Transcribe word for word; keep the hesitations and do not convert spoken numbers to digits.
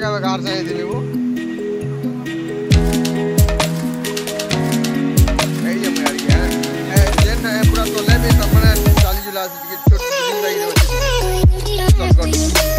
जाएगा बेकार से इधर वो पूरा तो ले भी कपड़े चालीस जुलाई से टिकट छोटी टिकट